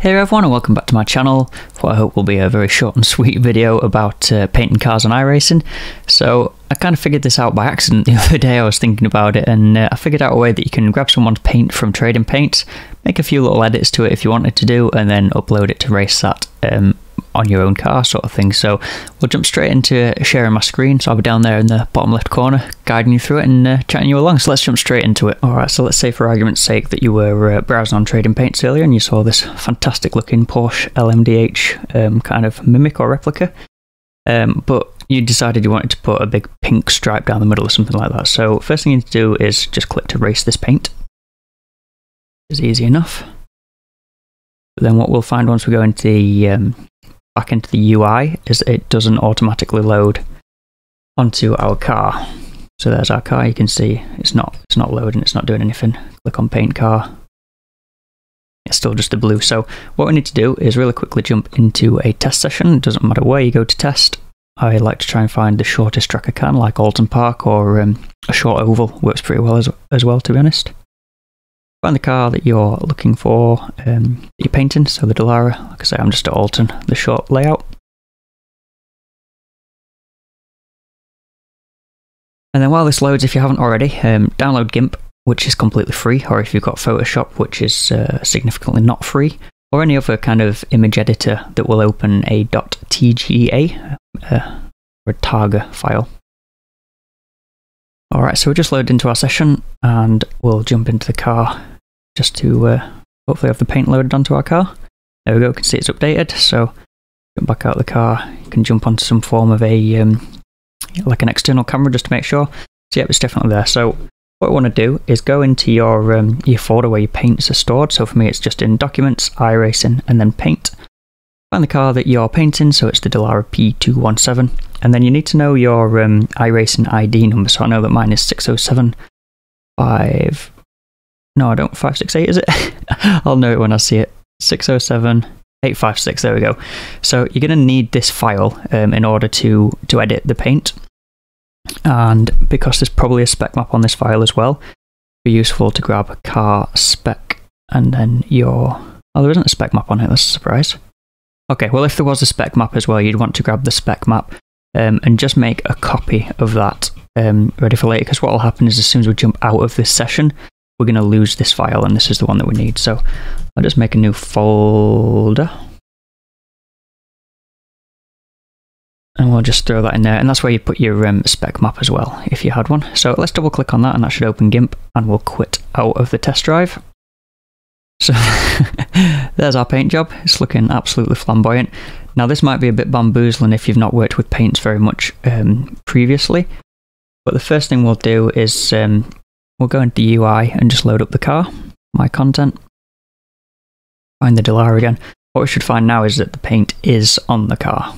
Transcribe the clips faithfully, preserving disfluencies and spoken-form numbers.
Hey everyone and welcome back to my channel for I hope will be a very short and sweet video about uh, painting cars on iRacing. So I kind of figured this out by accident the other day. I was thinking about it and uh, I figured out a way that you can grab someone's paint from Trading Paints, make a few little edits to it if you wanted to do, and then upload it to race that um, on your own car sort of thing. So we'll jump straight into sharing my screen. So I'll be down there in the bottom left corner guiding you through it and uh, chatting you along. So let's jump straight into it. Alright, so let's say for argument's sake that you were uh, browsing on Trading Paints earlier and you saw this fantastic looking Porsche L M D H um, kind of mimic or replica. Um, but you decided you wanted to put a big pink stripe down the middle or something like that. So first thing you need to do is just click to race this paint. It's easy enough. But then what we'll find once we go into the um, back into the U I is it doesn't automatically load onto our car. So there's our car. You can see it's not it's not loading. It's not doing anything. Click on paint car. It's still just a blue. So what we need to do is really quickly jump into a test session. It doesn't matter where you go to test. I like to try and find the shortest track I can, like Alton Park or um, a short oval. Works pretty well as, as well, to be honest. Find the car that you're looking for, um, you're painting, so the Dallara, like I say, I'm just at Alton, the short layout. And then while this loads, if you haven't already, um, download GIMP, which is completely free, or if you've got Photoshop, which is uh, significantly not free, or any other kind of image editor that will open a .tga uh, or a targa file. Alright, so we'll just load into our session and we'll jump into the car just to uh, hopefully have the paint loaded onto our car. There we go, you can see it's updated, so jump back out of the car. You can jump onto some form of a, um, like an external camera just to make sure. So yeah, it's definitely there. So what we want to do is go into your, um, your folder where your paints are stored. So for me it's just in Documents, iRacing and then Paint. Find the car that you're painting, so it's the Dallara P two one seven, and then you need to know your um, iRacing I D number. So I know that mine is six oh seven five. No, I don't. five six eight is it? I'll know it when I see it. six oh seven eight five six. There we go. So you're going to need this file um, in order to to edit the paint, and because there's probably a spec map on this file as well, it'd be useful to grab a car spec and then your. Oh, there isn't a spec map on it. That's a surprise. Okay, well if there was a spec map as well, you'd want to grab the spec map um, and just make a copy of that um, ready for later, because what will happen is as soon as we jump out of this session, we're going to lose this file and this is the one that we need. So I'll just make a new folder and we'll just throw that in there, and that's where you put your um, spec map as well if you had one. So let's double click on that and that should open GIMP and we'll quit out of the test drive. So there's our paint job. It's looking absolutely flamboyant. Now this might be a bit bamboozling if you've not worked with paints very much um, previously, but the first thing we'll do is um, we'll go into the U I and just load up the car, my content, find the Dallara again. What we should find now is that the paint is on the car.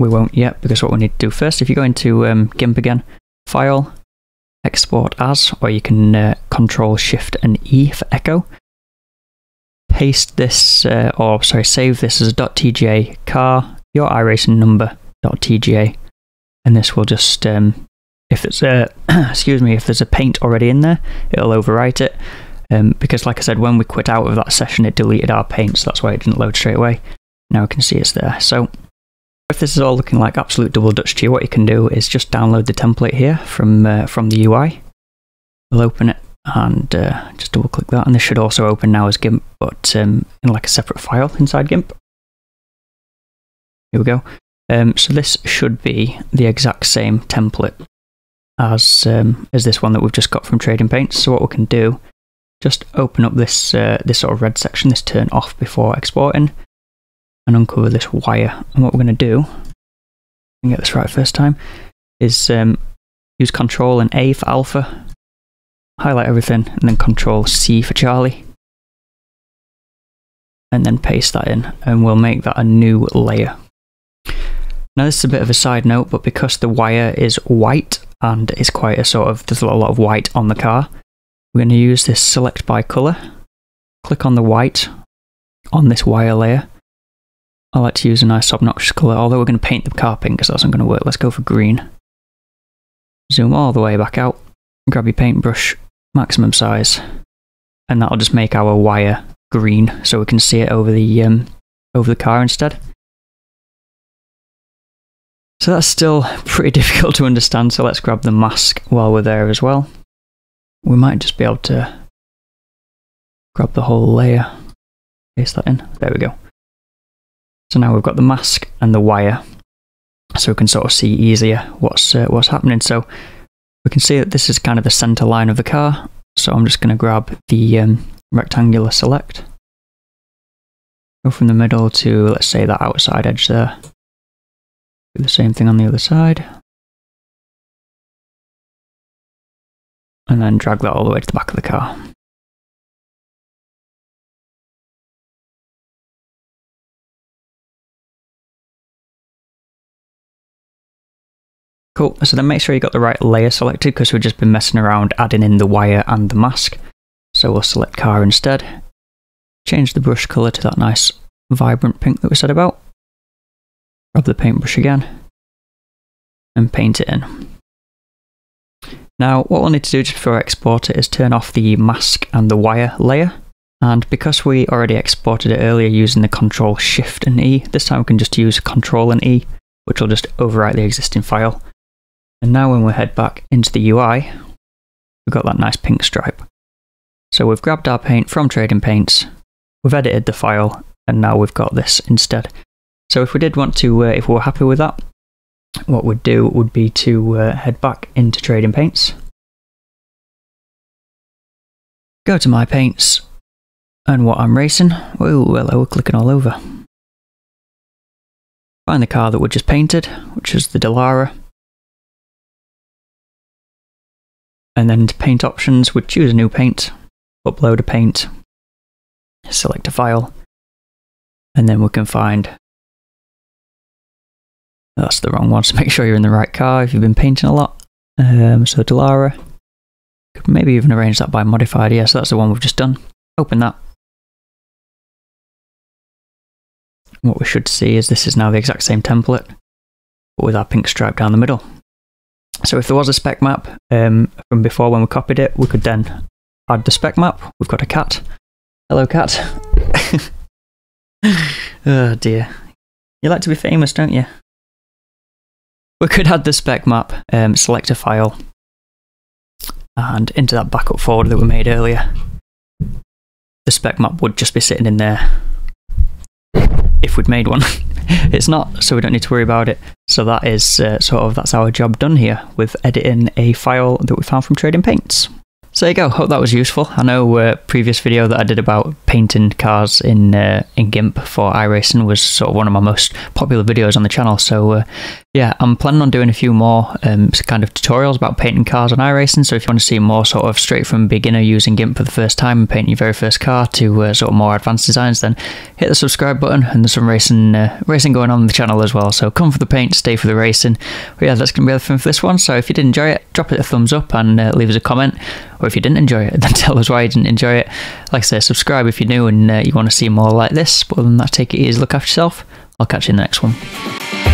We won't yet, because what we need to do first, if you go into um, GIMP again, File, Export As, or you can uh, Control Shift and E for echo. Paste this, uh, or sorry, save this as a .tga car, your iRacing number .tga, and this will just, um, if it's a, excuse me, if there's a paint already in there, it'll overwrite it, um, because like I said, when we quit out of that session, it deleted our paint, so that's why it didn't load straight away. Now we can see it's there. So if this is all looking like absolute double dutch to you, what you can do is just download the template here from uh, from the U I. We'll open it and uh, just double click that, and this should also open now as GIMP, but um, in like a separate file inside GIMP. Here we go. Um, so this should be the exact same template as um, as this one that we've just got from Trading Paints. So what we can do, just open up this uh, this sort of red section, this turn off before exporting, and uncover this wire. And what we're going to do, and get this right first time, is um, use Control and A for alpha, highlight everything, and then Control C for Charlie, and then paste that in, and we'll make that a new layer. Now this is a bit of a side note, but because the wire is white, and it's quite a sort of, there's a lot of white on the car, we're going to use this Select by Colour, click on the white on this wire layer. I like to use a nice obnoxious colour, although we're going to paint the car pink because that's not going to work. Let's go for green. Zoom all the way back out, grab your paintbrush, maximum size, and that'll just make our wire green so we can see it over the um, over the car instead. So that's still pretty difficult to understand, so let's grab the mask while we're there as well. We might just be able to grab the whole layer, paste that in, there we go. So now we've got the mask and the wire, so we can sort of see easier what's, uh, what's happening. So we can see that this is kind of the center line of the car, so I'm just going to grab the um, rectangular select, go from the middle to, let's say, that outside edge there. Do the same thing on the other side. And then drag that all the way to the back of the car. Cool, so then make sure you got the right layer selected, because we've just been messing around adding in the wire and the mask. So we'll select car instead. Change the brush colour to that nice vibrant pink that we said about. Grab the paintbrush again and paint it in. Now what we'll need to do just before I export it is turn off the mask and the wire layer, and because we already exported it earlier using the Control Shift and E, this time we can just use Control and E, which will just overwrite the existing file. And now when we head back into the U I, we've got that nice pink stripe. So we've grabbed our paint from Trading Paints, we've edited the file, and now we've got this instead. So if we did want to, uh, if we were happy with that, what we'd do would be to uh, head back into Trading Paints, go to My Paints, and What I'm Racing. Oh, well, we're clicking all over. Find the car that we just painted, which is the Dallara. And then to Paint Options, we'd choose a new paint, upload a paint, select a file, and then we can find... That's the wrong one, so make sure you're in the right car if you've been painting a lot. Um, so Dallara, could maybe even arrange that by modified, yeah, so that's the one we've just done. Open that. What we should see is this is now the exact same template, but with our pink stripe down the middle. So if there was a spec map um, from before when we copied it, we could then add the spec map. We've got a cat. Hello, cat. Oh dear. You like to be famous, don't you? We could add the spec map, um, select a file, and into that backup folder that we made earlier, the spec map would just be sitting in there if we'd made one. It's not, so we don't need to worry about it. So that is uh, sort of, that's our job done here with editing a file that we found from Trading Paints. So there you go, hope that was useful. I know uh, previous video that I did about painting cars in uh, in GIMP for iRacing was sort of one of my most popular videos on the channel, so uh, yeah, I'm planning on doing a few more um, kind of tutorials about painting cars on iRacing, so if you want to see more sort of straight from beginner using GIMP for the first time and painting your very first car to uh, sort of more advanced designs, then hit the subscribe button, and there's some racing uh, racing going on, on the channel as well, so come for the paint, stay for the racing. But yeah, that's going to be everything for this one, so if you did enjoy it, drop it a thumbs up and uh, leave us a comment. Or if you didn't enjoy it, then tell us why you didn't enjoy it. Like I say, subscribe if you're new and uh, you want to see more like this. But other than that, take it easy, look after yourself. I'll catch you in the next one.